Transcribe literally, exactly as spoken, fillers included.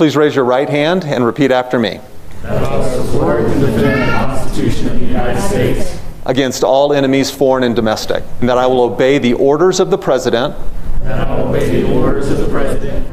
Please raise your right hand and repeat after me. That I will support and defend the Constitution of the United States against all enemies, foreign and domestic, and that I will obey the orders of the President. That I will obey the orders of the President.